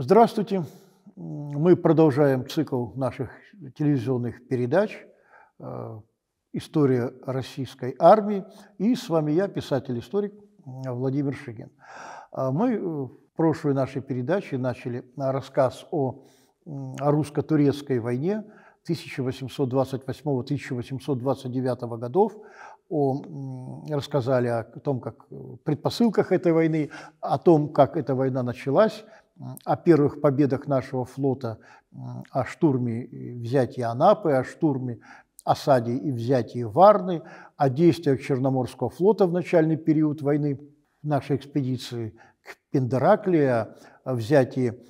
Здравствуйте! Мы продолжаем цикл наших телевизионных передач «История российской армии». И с вами я, писатель-историк Владимир Шигин. Мы в прошлой нашей передаче начали рассказ о русско-турецкой войне 1828-1829 годов. Рассказали о том, как предпосылках этой войны, о том, как эта война началась, о первых победах нашего флота, о штурме и взятии Анапы, о штурме, осаде и взятии Варны, о действиях Черноморского флота в начальный период войны, нашей экспедиции к Пендеракле, о взятии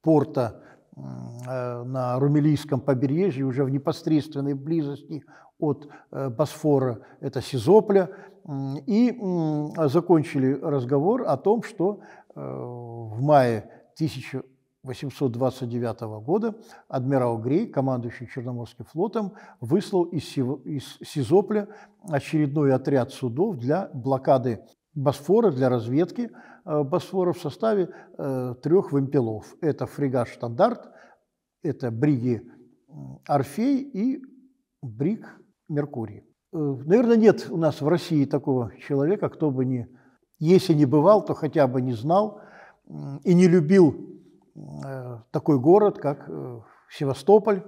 порта на Румелийском побережье, уже в непосредственной близости от Босфора, это Сизопля, и закончили разговор о том, что в мае 1829 года адмирал Грей, командующий Черноморским флотом, выслал из Сизопля очередной отряд судов для блокады Босфора, для разведки Босфора в составе трех вымпелов. Это фрегат «Штандарт», это бриги «Орфей» и бриг «Меркурий». Наверное, нет у нас в России такого человека, кто бы не... Если не бывал, то хотя бы не знал и не любил такой город, как Севастополь,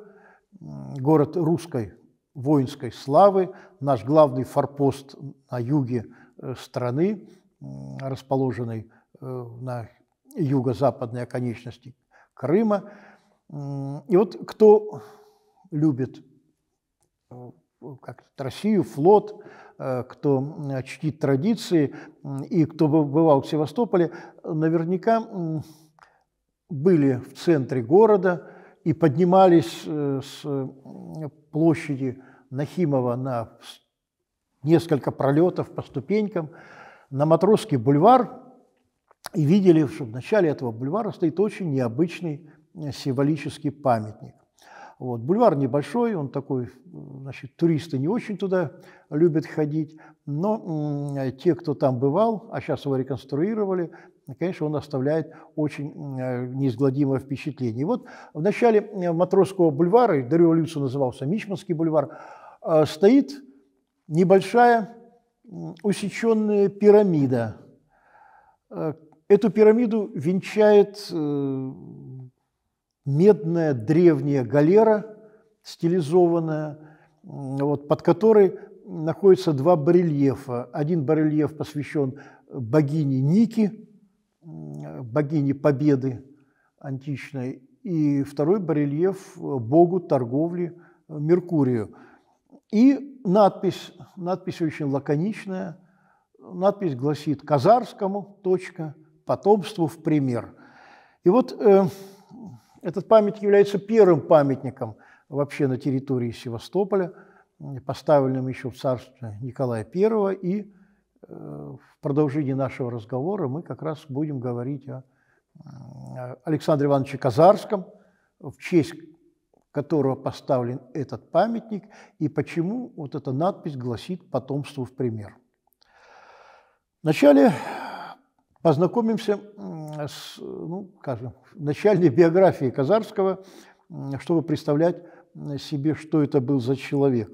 город русской воинской славы, наш главный форпост на юге страны, расположенный на юго-западной оконечности Крыма. И вот кто любит Россию, флот, кто чтит традиции и кто бывал в Севастополе, наверняка были в центре города и поднимались с площади Нахимова на несколько пролетов по ступенькам на Матросский бульвар и видели, что в начале этого бульвара стоит очень необычный символический памятник. Вот. Бульвар небольшой, он такой, значит, туристы не очень туда любят ходить, но те, кто там бывал, а сейчас его реконструировали, конечно, он оставляет очень неизгладимое впечатление. И вот в начале Матросского бульвара, до революции назывался Мичманский бульвар, стоит небольшая усеченная пирамида. Эту пирамиду венчает медная древняя галера, стилизованная, вот, под которой находятся два барельефа. Один барельеф посвящен богине Ники, богине Победы античной, и второй барельеф богу торговли Меркурию. И надпись очень лаконичная, надпись гласит: «Казарскому. Потомству в пример». И вот этот памятник является первым памятником вообще на территории Севастополя, поставленным еще в царстве Николая I. И в продолжении нашего разговора мы как раз будем говорить о Александре Ивановиче Казарском, в честь которого поставлен этот памятник, и почему вот эта надпись гласит «Потомству в пример». Вначале познакомимся с, ну, скажем, начальной биографией Казарского, чтобы представлять себе, что это был за человек.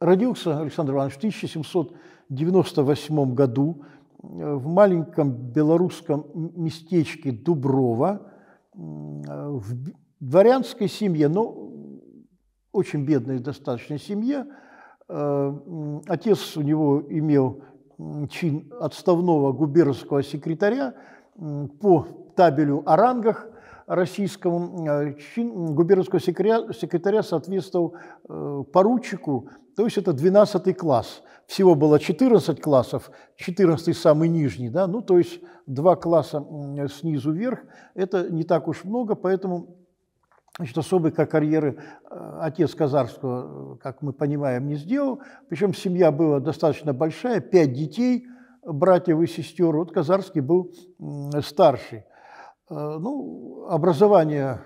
Родился Александр Иванович в 1798 году в маленьком белорусском местечке Дуброво, в дворянской семье, но очень бедной достаточно семье. Отец у него имел чин отставного губернского секретаря по табелю о рангах российскому. Чин губернского секретаря соответствовал поручику, то есть это 12 класс. Всего было 14 классов, 14 самый нижний, да? Ну, то есть 2 класса снизу вверх, это не так уж много, поэтому... Значит, особой карьеры отец Казарского, как мы понимаем, не сделал. Причем семья была достаточно большая, 5 детей, братьев и сестер. Вот Казарский был старший. Ну, образование,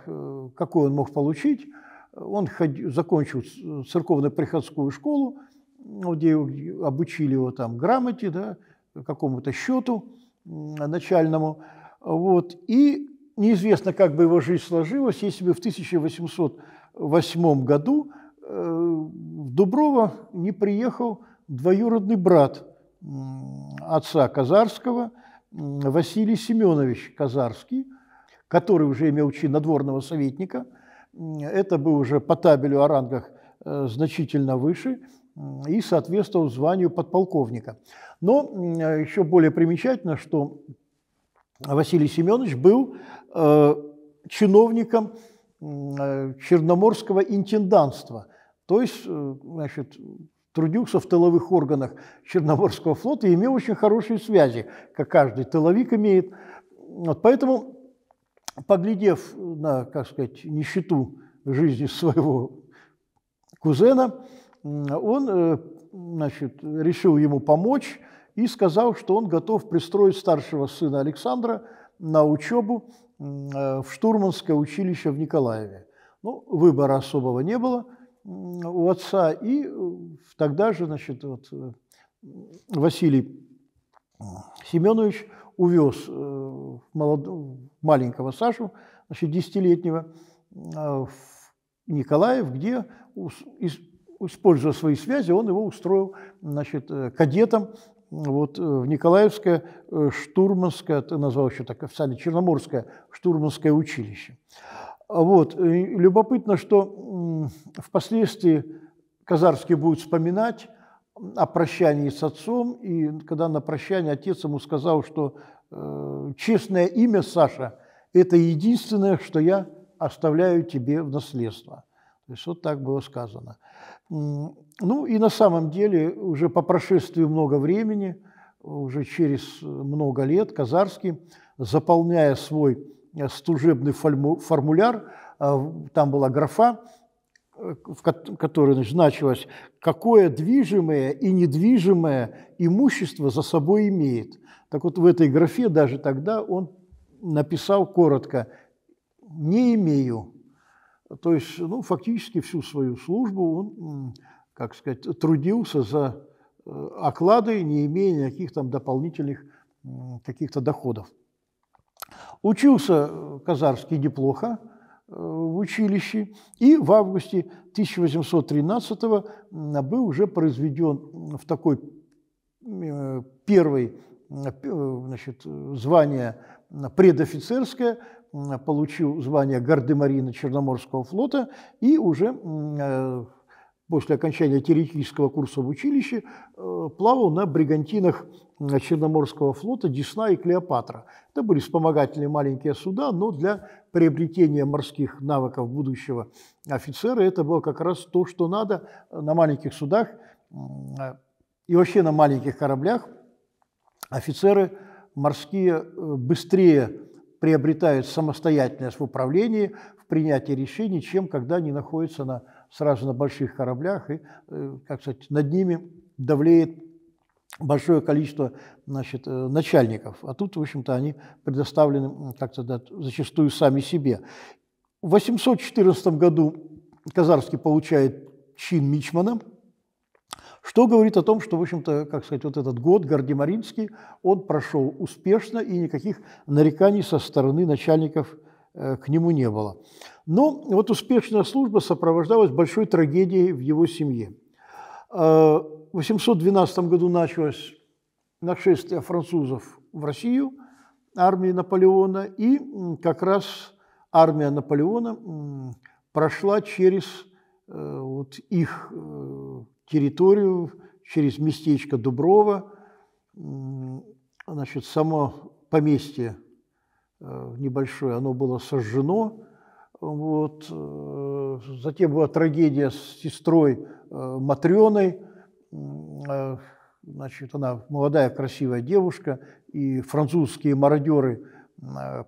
какое он мог получить, он закончил церковно-приходскую школу, где обучили его там грамоте, да, какому-то счету, начальному. Вот. И неизвестно, как бы его жизнь сложилась, если бы в 1808 году в Дуброво не приехал двоюродный брат отца Казарского, Василий Семенович Казарский, который уже имел чин надворного советника. Это был уже по табелю о рангах значительно выше и соответствовал званию подполковника. Но еще более примечательно, что Василий Семенович был чиновником Черноморского интенданства, то есть, значит, трудился в тыловых органах Черноморского флота и имел очень хорошие связи, как каждый тыловик имеет. Вот поэтому, поглядев на, как сказать, нищету жизни своего кузена, он, значит, решил ему помочь и сказал, что он готов пристроить старшего сына Александра на учебу в штурманское училище в Николаеве. Ну, выбора особого не было у отца, и тогда же, значит, вот Василий Семенович увез маленького Сашу, значит, 10-летнего, в Николаев, где, используя свои связи, он его устроил, значит, кадетом вот в Николаевское штурманское, это назвал еще так официально, Черноморское штурманское училище. Вот. Любопытно, что впоследствии Казарский будет вспоминать о прощании с отцом, и когда на прощание отец ему сказал, что честное имя, Саша, это единственное, что я оставляю тебе в наследство. То есть вот так было сказано. Ну и на самом деле уже по прошествии много времени, уже через много лет Казарский, заполняя свой служебный формуляр, там была графа, в которой, значит, значилось, какое движимое и недвижимое имущество за собой имеет. Так вот в этой графе даже тогда он написал коротко «не имею». То есть, ну, фактически всю свою службу он, как сказать, трудился за оклады, не имея никаких там дополнительных каких-то доходов. Учился Казарский неплохо в училище, и в августе 1813 был уже произведен в такой первый, значит, звание предофицерское, получил звание гардемарина Черноморского флота и уже после окончания теоретического курса в училище плавал на бригантинах Черноморского флота «Дисна» и «Клеопатра». Это были вспомогательные маленькие суда, но для приобретения морских навыков будущего офицера это было как раз то, что надо на маленьких судах и вообще на маленьких кораблях. Офицеры морские быстрее приобретают самостоятельность в управлении, в принятии решений, чем когда они находятся сразу на больших кораблях и, как сказать, над ними давлеет большое количество, значит, начальников. А тут, в общем-то, они предоставлены как-то, да, зачастую сами себе. В 1814 году Казарский получает чин мичмана, что говорит о том, что, в общем-то, как сказать, вот этот год гардемаринский, он прошел успешно, и никаких нареканий со стороны начальников к нему не было. Но вот успешная служба сопровождалась большой трагедией в его семье. В 1812 году началось нашествие французов в Россию, армии Наполеона, и как раз армия Наполеона прошла через вот их территорию, через местечко Дуброво, значит, само поместье небольшое, оно было сожжено. Вот. Затем была трагедия с сестрой Матрёной, значит, она молодая, красивая девушка, и французские мародеры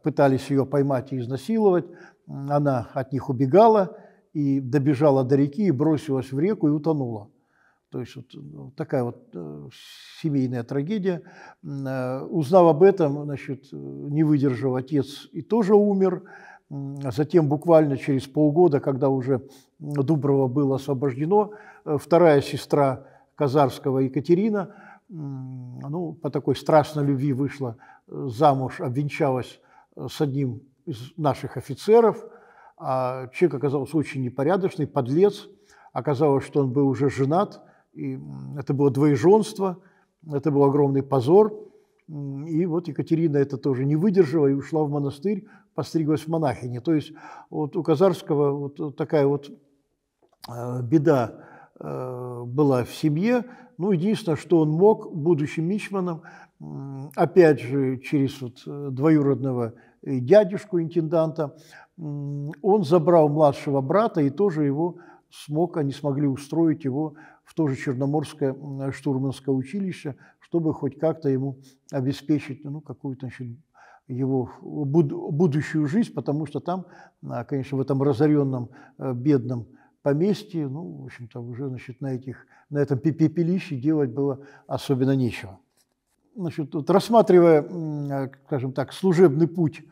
пытались ее поймать и изнасиловать, она от них убегала и добежала до реки, и бросилась в реку и утонула. То есть вот такая вот семейная трагедия. Узнав об этом, значит, не выдержал отец и тоже умер. Затем буквально через полгода, когда уже Дуброво было освобождено, вторая сестра Казарского, Екатерина, ну, по такой страстной любви вышла замуж, обвенчалась с одним из наших офицеров. А человек оказался очень непорядочный, подлец. Оказалось, что он был уже женат, и это было двоеженство, это был огромный позор. И вот Екатерина это тоже не выдержала и ушла в монастырь, постриглась в монахини. То есть вот у Казарского вот такая вот беда была в семье. Ну, единственное, что он мог, будучи мичманом, опять же, через вот двоюродного дядюшку-интенданта, он забрал младшего брата и тоже его смог, они смогли устроить его в то же Черноморское штурманское училище, чтобы хоть как-то ему обеспечить, ну, какую-то его будущую жизнь, потому что там, конечно, в этом разоренном бедном поместье, ну, в общем-то, уже, значит, на этом пепелище делать было особенно нечего. Значит, вот рассматривая, скажем так, служебный путь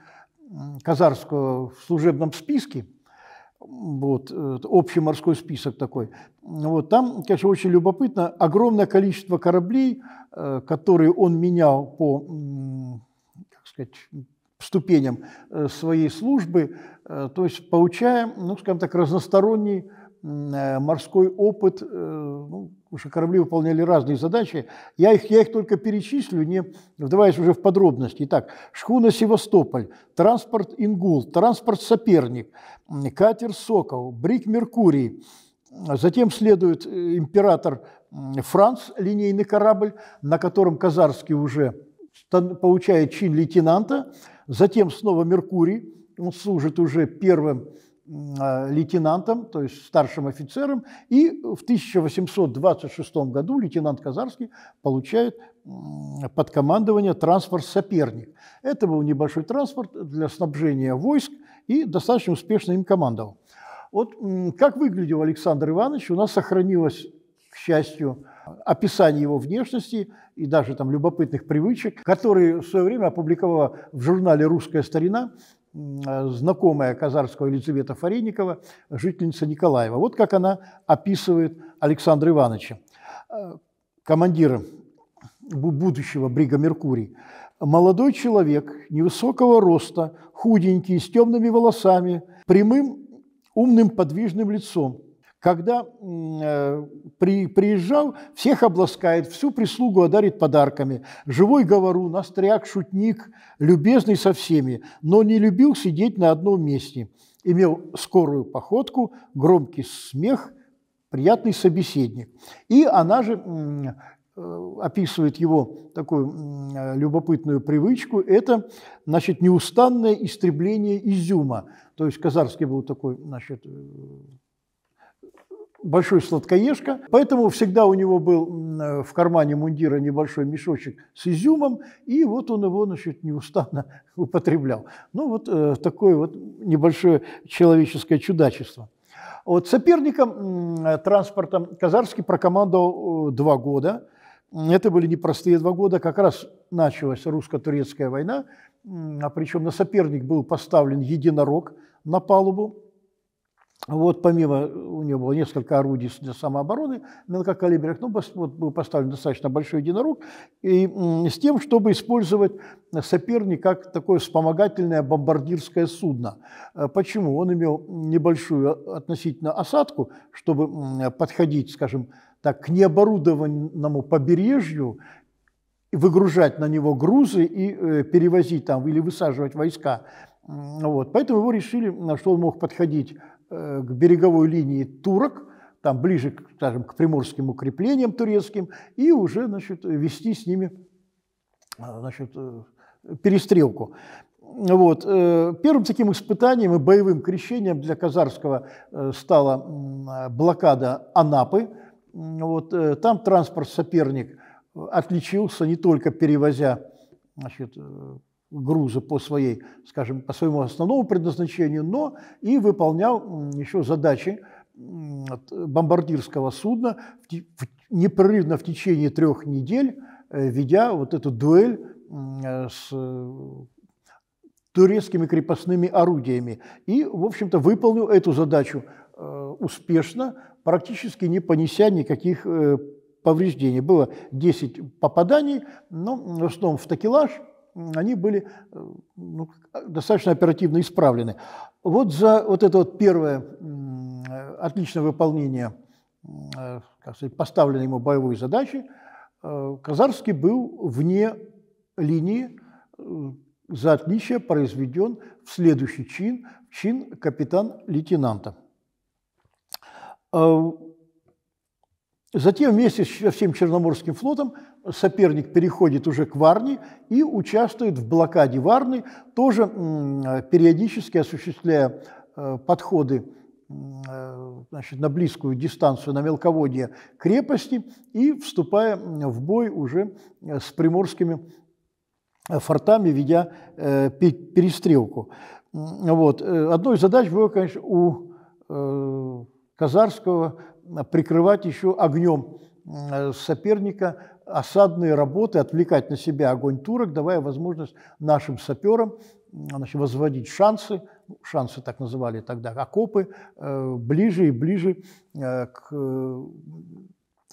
Казарского в служебном списке, вот, общий морской список такой, вот, там, конечно, очень любопытно, огромное количество кораблей, которые он менял по, как сказать, ступеням своей службы, то есть получая, ну, скажем так, разносторонний морской опыт, ну, потому что корабли выполняли разные задачи. Я их только перечислю, не вдаваясь уже в подробности. Итак, шхуна «Севастополь», транспорт «Ингул», транспорт «Соперник», катер «Сокол», бриг «Меркурий». Затем следует «Император-Франц», линейный корабль, на котором Казарский уже получает чин лейтенанта. Затем снова «Меркурий», он служит уже первым лейтенантом, то есть старшим офицером, и в 1826 году лейтенант Казарский получает под командование транспорт «Соперник». Это был небольшой транспорт для снабжения войск, и достаточно успешно им командовал. Вот как выглядел Александр Иванович, у нас сохранилось, к счастью, описание его внешности и даже там любопытных привычек, которые в свое время опубликовала в журнале «Русская старина» знакомая Казарского Елизавета Фаринькова, жительница Николаева. Вот как она описывает Александра Ивановича, командира будущего брига «Меркурий». Молодой человек, невысокого роста, худенький, с темными волосами, прямым, умным, подвижным лицом. Когда приезжал, всех обласкает, всю прислугу одарит подарками. Живой говорун, остряк, шутник, любезный со всеми, но не любил сидеть на одном месте. Имел скорую походку, громкий смех, приятный собеседник. И она же описывает его такую любопытную привычку, это, значит, неустанное истребление изюма. То есть Казарский был такой, значит, большой сладкоежка, поэтому всегда у него был в кармане мундира небольшой мешочек с изюмом, и вот он его, значит, неустанно употреблял. Ну, вот такое вот небольшое человеческое чудачество. Вот соперником транспорта Казарский прокомандовал 2 года. Это были непростые 2 года, как раз началась русско-турецкая война, причем на соперник был поставлен единорог на палубу. Вот помимо, у него было несколько орудий для самообороны, мелкокалиберных, но вот был поставлен достаточно большой единорог, и с тем, чтобы использовать соперник как такое вспомогательное бомбардирское судно. Почему? Он имел небольшую относительно осадку, чтобы подходить, скажем так, к необорудованному побережью, выгружать на него грузы и перевозить там или высаживать войска. Вот. Поэтому его решили, что он мог подходить к береговой линии турок, там ближе, скажем, к приморским укреплениям турецким, и уже, значит, вести с ними, значит, перестрелку. Вот. Первым таким испытанием и боевым крещением для Казарского стала блокада Анапы. Вот. Там транспорт «Соперник» отличился не только перевозя, значит, грузы по своей, скажем, по своему основному предназначению, но и выполнял еще задачи бомбардирского судна непрерывно в течение 3 недель, ведя вот эту дуэль с турецкими крепостными орудиями. И, в общем-то, выполнил эту задачу успешно, практически не понеся никаких повреждений. Было 10 попаданий, но в основном в такелаж они были достаточно оперативно исправлены. Вот за вот это вот первое отличное выполнение, как сказать, поставленной ему боевой задачи Казарский был вне линии, за отличие произведен в следующий чин, чин капитан-лейтенанта. Затем вместе со всем Черноморским флотом соперник переходит уже к Варне и участвует в блокаде Варны, тоже периодически осуществляя подходы, значит, на близкую дистанцию, на мелководье крепости и вступая в бой уже с приморскими фортами, ведя перестрелку. Вот. Одной из задач было, конечно, у Казарского прикрывать еще огнем соперника осадные работы, отвлекать на себя огонь турок, давая возможность нашим саперам, значит, возводить шансы, шансы так называли тогда, окопы, ближе и ближе к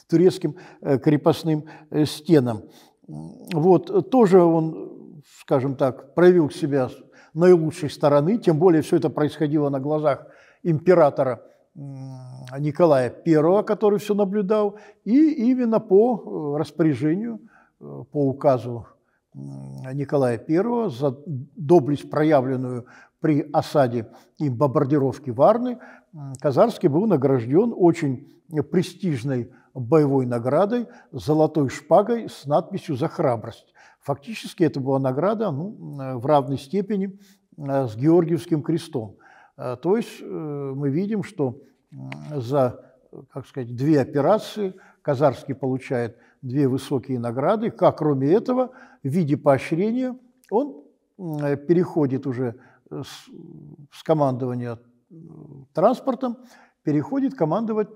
турецким крепостным стенам. Вот, тоже он, скажем так, проявил себя наилучшей стороны, тем более все это происходило на глазах императора Николая I, который все наблюдал, и именно по распоряжению, по указу Николая I за доблесть, проявленную при осаде и бомбардировке Варны, Казарский был награжден очень престижной боевой наградой, золотой шпагой с надписью «За храбрость». Фактически это была награда в равной степени с Георгиевским крестом. То есть мы видим, что за, как сказать, две операции Казарский получает две высокие награды, как кроме этого, в виде поощрения он переходит уже с командования транспортом, переходит командовать,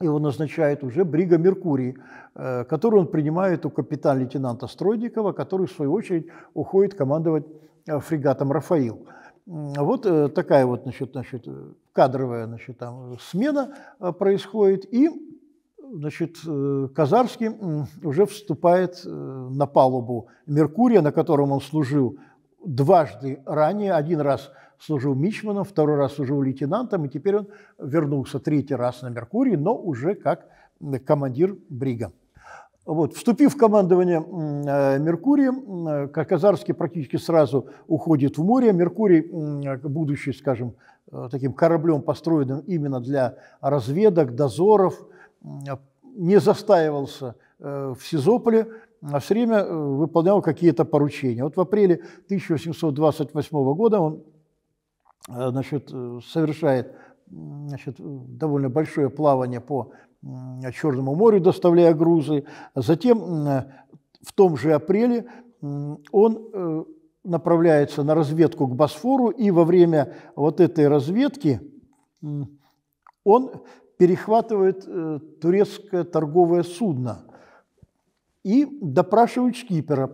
его назначает уже брига «Меркурий», которую он принимает у капитана-лейтенанта Стройникова, который, в свою очередь, уходит командовать фрегатом «Рафаил». Вот такая вот, значит, кадровая, значит, там, смена происходит, и, значит, Казарский уже вступает на палубу «Меркурия», на котором он служил дважды ранее. Один раз служил мичманом, второй раз служил лейтенантом, и теперь он вернулся третий раз на «Меркурий», но уже как командир брига. Вот, вступив в командование «Меркурием», Казарский практически сразу уходит в море. «Меркурий», будучи, скажем, таким кораблем, построенным именно для разведок, дозоров, не застаивался в Сизополе, а все время выполнял какие-то поручения. Вот в апреле 1828 года он, значит, совершает, значит, довольно большое плавание по Черному морю, доставляя грузы. Затем в том же апреле он направляется на разведку к Босфору, и во время вот этой разведки он перехватывает турецкое торговое судно и допрашивает шкипера.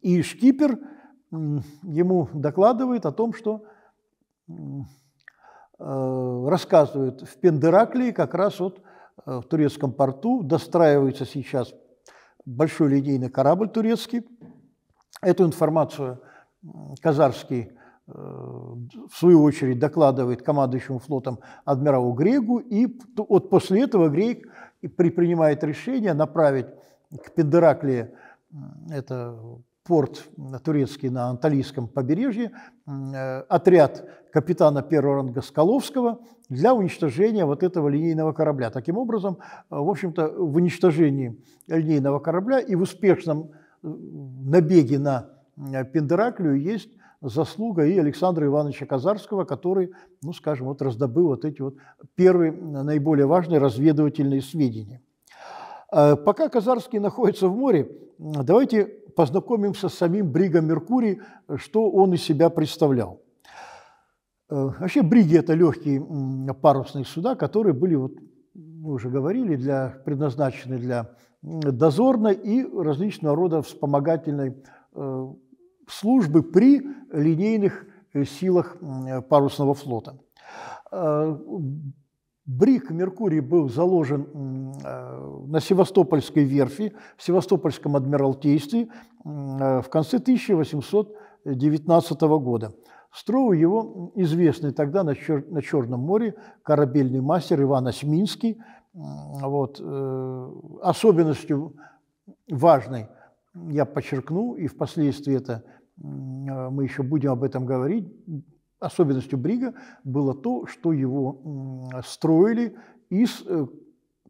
И шкипер ему докладывает о том, что рассказывают в Пендераклии, как раз вот в турецком порту достраивается сейчас большой линейный корабль турецкий. Эту информацию Казарский, в свою очередь, докладывает командующему флотом адмиралу Грегу, и вот после этого Грег принимает решение направить к Пендераклии, это порт турецкий на Анталийском побережье, отряд капитана первого ранга Скаловского для уничтожения вот этого линейного корабля. Таким образом, в общем-то, в уничтожении линейного корабля и в успешном набеге на Пендераклию есть заслуга и Александра Ивановича Казарского, который, ну, скажем, вот раздобыл вот эти вот первые, наиболее важные разведывательные сведения. Пока Казарский находится в море, давайте познакомимся с самим бригом «Меркурий», что он из себя представлял. Вообще бриги – это легкие парусные суда, которые были, вот, мы уже говорили, предназначены для дозорной и различного рода вспомогательной службы при линейных силах парусного флота. Брик «Меркурий» был заложен на Севастопольской верфи, в Севастопольском адмиралтействе в конце 1819 года. Строил его известный тогда на Черном море корабельный мастер Иван Осминский. Вот. Особенностью важной, я подчеркну, и впоследствии это мы еще будем об этом говорить, особенностью брига было то, что его строили из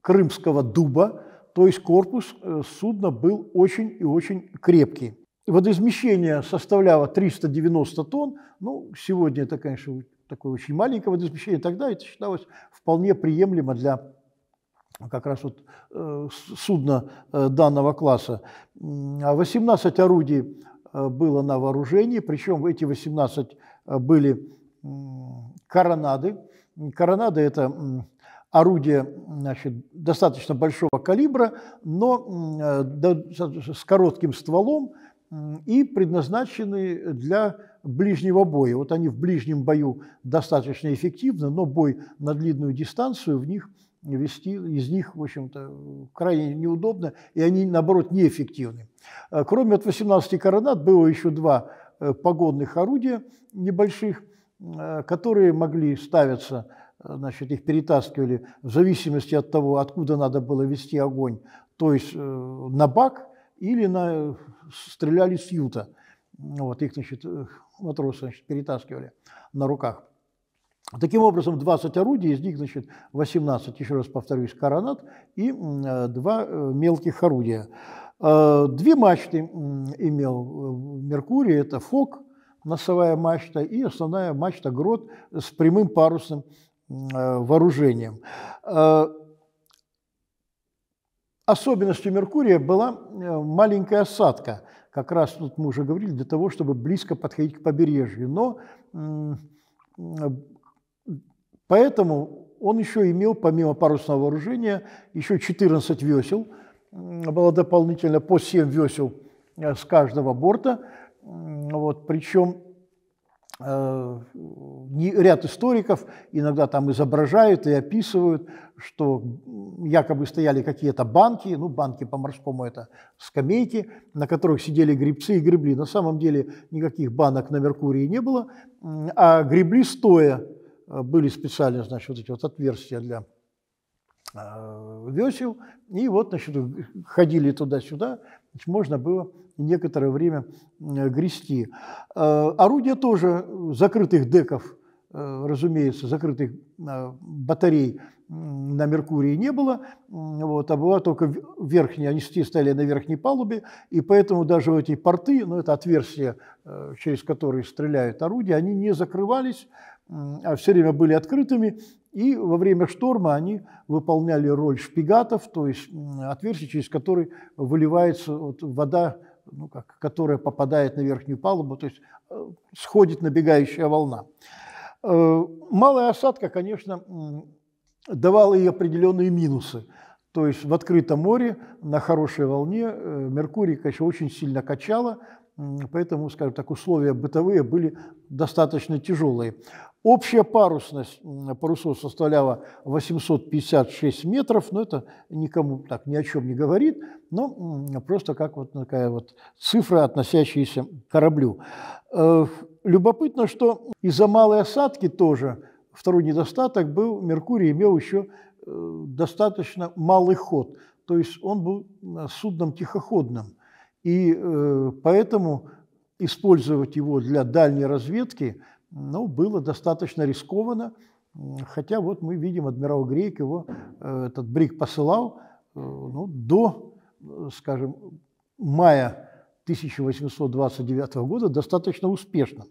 крымского дуба, то есть корпус судна был очень и очень крепкий. Водоизмещение составляло 390 тонн, ну, сегодня это, конечно, такое очень маленькое водоизмещение, тогда это считалось вполне приемлемо для как раз вот судна данного класса. 18 орудий было на вооружении, причем эти 18 были коронады. Коронады – это орудие, значит, достаточно большого калибра, но с коротким стволом и предназначены для ближнего боя. Вот они в ближнем бою достаточно эффективны, но бой на длинную дистанцию в них вести, из них, в общем-то, крайне неудобно, и они, наоборот, неэффективны. Кроме от 18 коронад было еще два погонных орудия небольших, которые могли ставиться, значит, их перетаскивали в зависимости от того, откуда надо было вести огонь, то есть на бак или стреляли с юта. Вот, их, значит, матросы, значит, перетаскивали на руках. Таким образом, 20 орудий, из них, значит, 18, еще раз повторюсь, коронад и два мелких орудия. Две мачты имел «Меркурий», это фок, носовая мачта, и основная мачта «Грот» с прямым парусным вооружением. Особенностью «Меркурия» была маленькая осадка, как раз тут мы уже говорили, для того, чтобы близко подходить к побережью, но поэтому он еще имел, помимо парусного вооружения, еще 14 весел, было дополнительно по 7 весел с каждого борта. Вот, причем ряд историков иногда там изображают и описывают, что якобы стояли какие-то банки, ну, банки по-морскому это скамейки, на которых сидели гребцы и гребли. На самом деле никаких банок на Меркурии не было, а гребли стоя, были специально, значит, вот эти вот отверстия для весел, и вот, значит, ходили туда-сюда, можно было некоторое время грести. Орудия тоже закрытых деков, разумеется, закрытых батарей на Меркурии не было, вот, а была только верхняя, они стояли на верхней палубе, и поэтому даже эти порты, ну, это отверстия, через которые стреляют орудия, они не закрывались, а все время были открытыми, и во время шторма они выполняли роль шпигатов, то есть отверстий, через которые выливается вот вода, ну, как, которая попадает на верхнюю палубу, то есть сходит набегающая волна. Малая осадка, конечно, давала ей определенные минусы. То есть в открытом море на хорошей волне Меркурий, конечно, очень сильно качало, поэтому, скажем так, условия бытовые были достаточно тяжелые. Общая парусность парусов составляла 856 метров, но это никому так ни о чем не говорит, но просто как вот такая вот цифра, относящаяся к кораблю. Любопытно, что из-за малой осадки тоже второй недостаток был, Меркурий имел еще достаточно малый ход, то есть он был судном тихоходным. И поэтому использовать его для дальней разведки, ну, было достаточно рискованно, хотя вот мы видим, адмирал Грейк его, этот бриг посылал, ну, до, скажем, мая 1829 года достаточно успешно.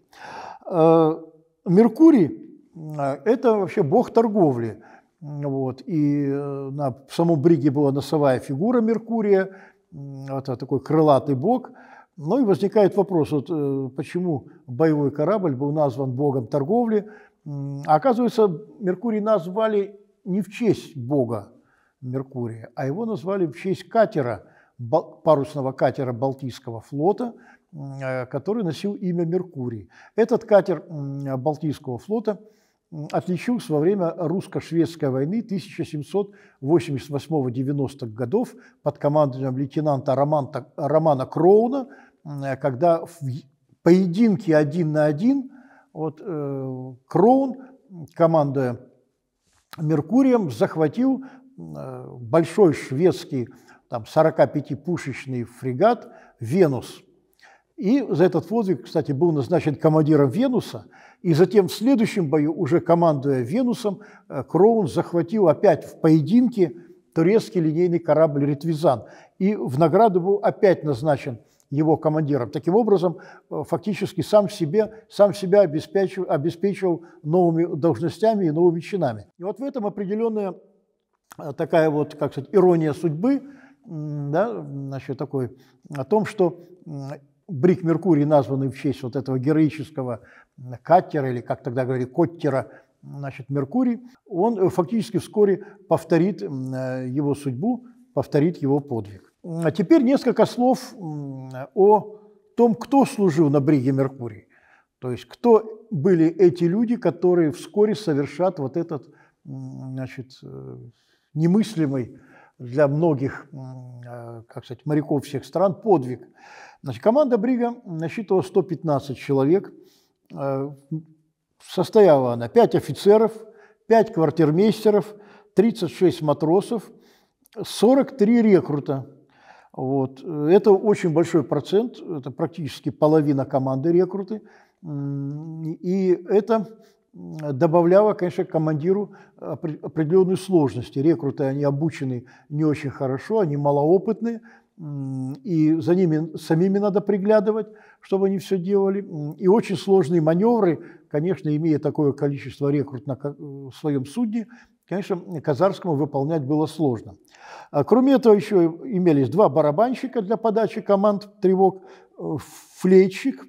Меркурий – это вообще бог торговли, вот, и на самом бриге была носовая фигура Меркурия, это такой крылатый бог. Ну и возникает вопрос, вот, почему боевой корабль был назван богом торговли. А оказывается, Меркурий назвали не в честь бога Меркурия, а его назвали в честь катера, парусного катера Балтийского флота, который носил имя Меркурий. Этот катер Балтийского флота отличился во время русско-шведской войны 1788-90-х годов под командованием лейтенанта Романа Кроуна, когда в поединке 1 на 1 вот, Кроун, командуя «Меркурием», захватил большой шведский 45-пушечный фрегат «Венус». И за этот подвиг, кстати, был назначен командиром «Венуса», и затем в следующем бою, уже командуя «Венусом», Кроун захватил опять в поединке турецкий линейный корабль «Ритвизан», и в награду был опять назначен его командиром. Таким образом, фактически сам себя обеспечивал новыми должностями и новыми чинами. И вот в этом определенная такая вот, как сказать, ирония судьбы, да, значит, такой, о том, что брик «Меркурий», названный в честь вот этого героического каттера, или, как тогда говорили, коттера, значит, «Меркурий», он фактически вскоре повторит его судьбу, повторит его подвиг. А теперь несколько слов о том, кто служил на бриге «Меркурий», то есть кто были эти люди, которые вскоре совершат вот этот, значит, немыслимый для многих, как сказать, моряков всех стран подвиг. Значит, команда брига насчитывала 115 человек. Состояла она: 5 офицеров, 5 квартирмейстеров, 36 матросов, 43 рекрута. Вот. Это очень большой процент, это практически половина команды рекруты. И это добавляло, конечно, командиру определенную сложность. Рекруты, они обучены не очень хорошо, они малоопытные, и за ними самими надо приглядывать, чтобы они все делали. И очень сложные маневры, конечно, имея такое количество рекрут на своем судне, конечно, Казарскому выполнять было сложно. Кроме этого, еще имелись 2 барабанщика для подачи команд тревог, флейтщик,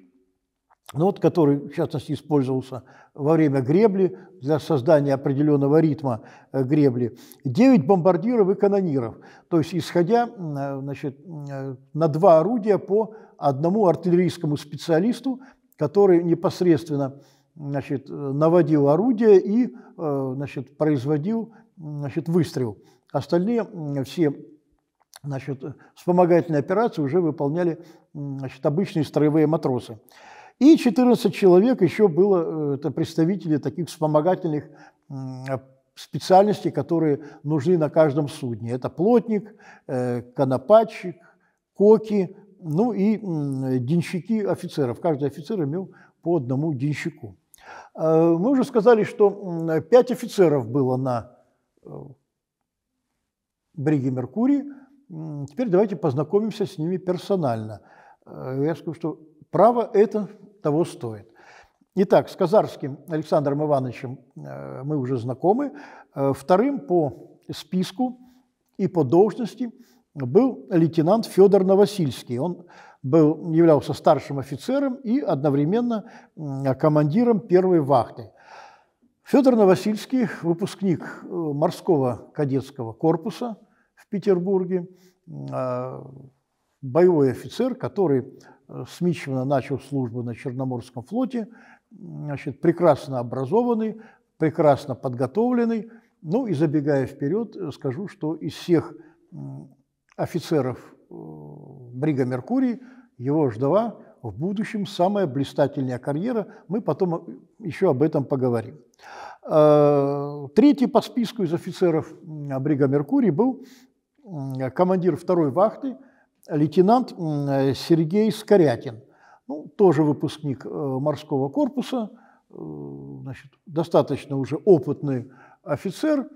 ну, вот, который, в частности, использовался во время гребли для создания определенного ритма гребли, 9 бомбардиров и канониров, то есть исходя, значит, на 2 орудия по 1 артиллерийскому специалисту, который непосредственно, значит, наводил орудие и, значит, производил, значит, выстрел. Остальные все, значит, вспомогательные операции уже выполняли, значит, обычные строевые матросы. И 14 человек еще было, это представители таких вспомогательных специальностей, которые нужны на каждом судне. Это плотник, конопатчик, коки, ну и денщики офицеров. Каждый офицер имел по 1 денщику. Мы уже сказали, что 5 офицеров было на бриге «Меркурий». Теперь давайте познакомимся с ними персонально. Я скажу, что право это того стоит. Итак, с Казарским Александром Ивановичем мы уже знакомы. Вторым по списку и по должности был лейтенант Федор Новосильский. Он являлся старшим офицером и одновременно командиром 1-й вахты. Федор Новосильский, выпускник морского кадетского корпуса в Петербурге, боевой офицер, который смичменно начал службу на Черноморском флоте, значит, прекрасно образованный, прекрасно подготовленный. Ну и, забегая вперед, скажу, что из всех офицеров брига «Меркурий» его ждала в будущем самая блистательная карьера. Мы потом еще об этом поговорим. Третий по списку из офицеров брига «Меркурий» был командир 2-й вахты, лейтенант Сергей Скорятин, ну, тоже выпускник морского корпуса, значит, достаточно уже опытный офицер,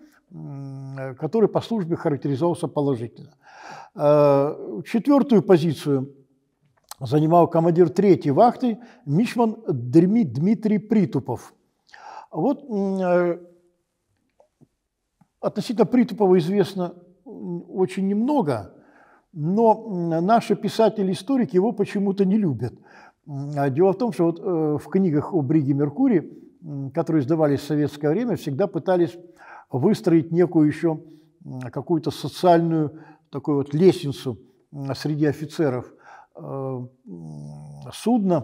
который по службе характеризовался положительно. 4-ю позицию занимал командир 3-й вахты мичман Дмитрий Притупов. Вот относительно Притупова известно очень немного, но наши писатели-историки его почему-то не любят. Дело в том, что вот в книгах о бриге «Меркурий», которые издавались в советское время, всегда пытались выстроить некую еще какую-то социальную такую вот лестницу среди офицеров судна.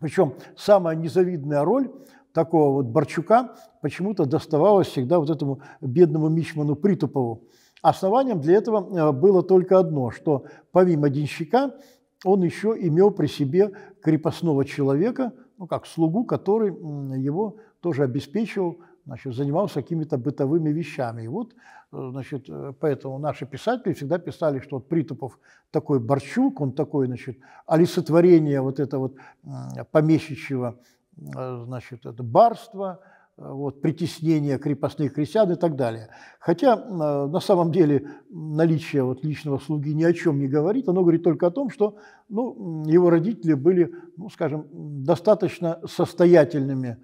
Причем самая незавидная роль такого вот Борчука почему-то доставалось всегда вот этому бедному мичману Притупову. Основанием для этого было только одно, что помимо денщика он еще имел при себе крепостного человека, ну как слугу, который его тоже обеспечивал, значит, занимался какими-то бытовыми вещами. И вот, значит, поэтому наши писатели всегда писали, что вот Притупов такой Борчук, он такой, значит, олицетворение вот этого вот помещичьего, значит, это барство, вот, притеснение крепостных крестьян и так далее. Хотя на самом деле наличие вот личного слуги ни о чем не говорит, оно говорит только о том, что, ну, его родители были, ну, скажем, достаточно состоятельными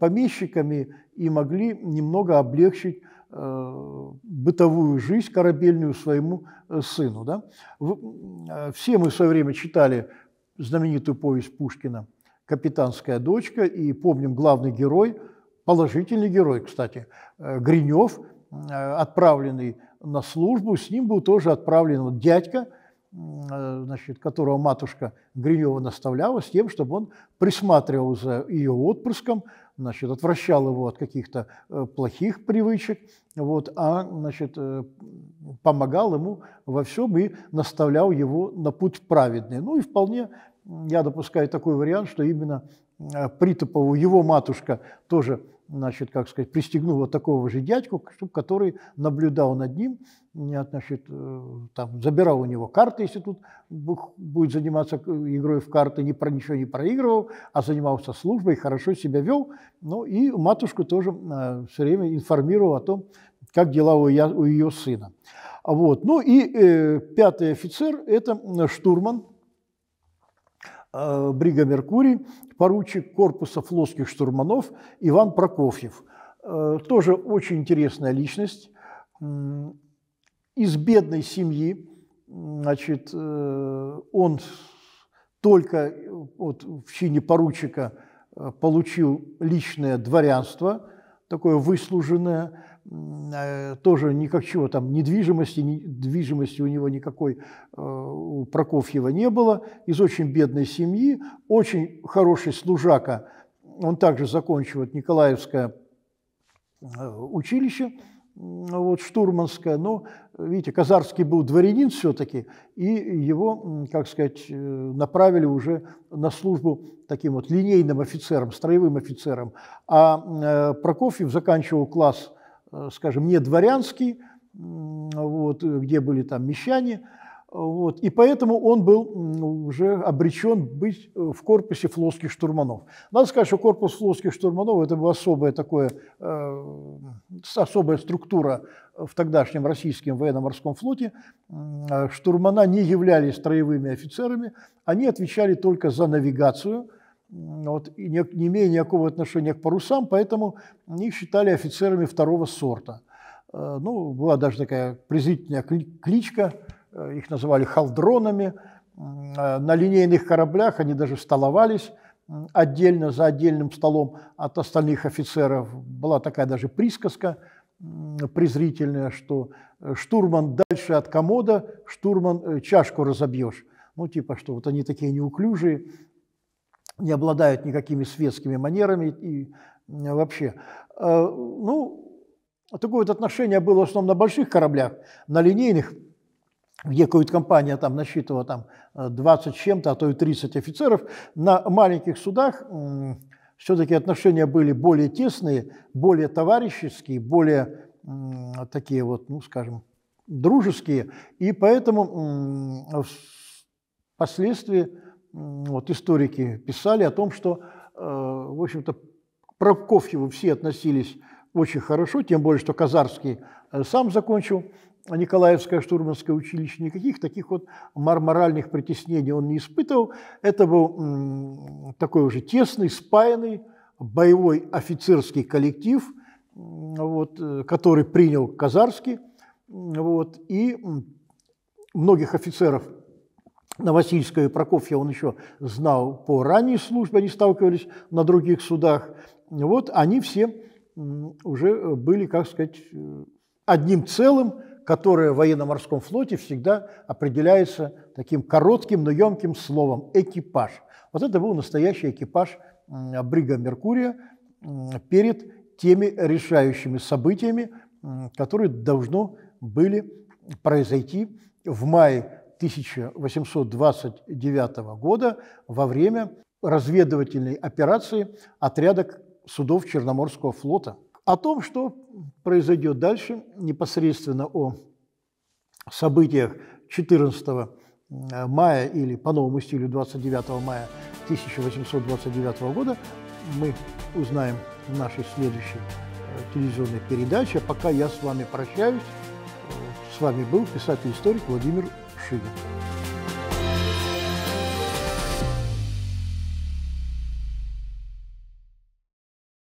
помещиками и могли немного облегчить бытовую жизнь корабельную своему сыну. Да? Все мы в свое время читали знаменитую повесть Пушкина «Капитанская дочка» и помним главный герой, положительный герой, кстати, Гринев, отправленный на службу, с ним был тоже отправлен вот дядька, значит, которого матушка Гринева наставляла с тем, чтобы он присматривал за ее отпрыском, значит, отвращал его от каких-то плохих привычек, вот, а, значит, помогал ему во всем и наставлял его на путь праведный. Ну и вполне я допускаю такой вариант, что именно Притупову его матушка тоже, значит, как сказать, пристегнула такого же дядьку, который наблюдал над ним, значит, там, забирал у него карты, если тут будет заниматься игрой в карты, ничего не проигрывал, а занимался службой, хорошо себя вел. Ну и матушку тоже все время информировал о том, как дела у ее сына. Вот. Ну и пятый офицер – это штурман, брига «Меркурий», поручик корпуса флотских штурманов Иван Прокофьев. Тоже очень интересная личность. Из бедной семьи, значит, он только вот в чине поручика получил личное дворянство, такое выслуженное, тоже никакого там недвижимости у него никакой у Прокофьева не было, из очень бедной семьи, очень хороший служака, он также закончил Николаевское училище, вот, штурманское, но, видите, Казарский был дворянин все-таки, и его, как сказать, направили уже на службу таким вот линейным офицером, строевым офицером, а Прокофьев заканчивал класс, скажем, не дворянский, вот, где были там мещане, вот, и поэтому он был уже обречен быть в корпусе флотских штурманов. Надо сказать, что корпус флотских штурманов – это была особая структура в тогдашнем российском военно-морском флоте. Штурмана не являлись строевыми офицерами, они отвечали только за навигацию, вот, и не имея никакого отношения к парусам, поэтому их считали офицерами второго сорта. Ну, была даже такая презрительная кличка, их называли халдронами. На линейных кораблях они даже столовались отдельно, за отдельным столом от остальных офицеров. Была такая даже присказка презрительная, что штурман дальше от комода, штурман чашку разобьешь. Ну, типа, что вот они такие неуклюжие, не обладают никакими светскими манерами и вообще. Ну, такое вот отношение было в основном на больших кораблях, на линейных, где какая-то компания там насчитывала там 20 чем-то, а то и 30 офицеров. На маленьких судах все-таки отношения были более тесные, более товарищеские, более такие вот, ну, скажем, дружеские, и поэтому впоследствии вот историки писали о том, что, в общем-то, к Прокофьеву все относились очень хорошо, тем более, что Казарский сам закончил Николаевское штурманское училище, никаких таких вот моральных притеснений он не испытывал. Это был такой уже тесный, спаянный, боевой офицерский коллектив, вот, который принял Казарский, вот, и многих офицеров Новосильского и Прокофьева он еще знал по ранней службе, они сталкивались на других судах. Вот они все уже были, как сказать, одним целым, которое в военно-морском флоте всегда определяется таким коротким, но емким словом – экипаж. Вот это был настоящий экипаж брига «Меркурия», перед теми решающими событиями, которые должно были произойти в мае 1829 года во время разведывательной операции отряда судов Черноморского флота. О том, что произойдет дальше, непосредственно о событиях 14 мая или по новому стилю 29 мая 1829 года, мы узнаем в нашей следующей телевизионной передаче. А пока я с вами прощаюсь. С вами был писатель-историк Владимир Шигин.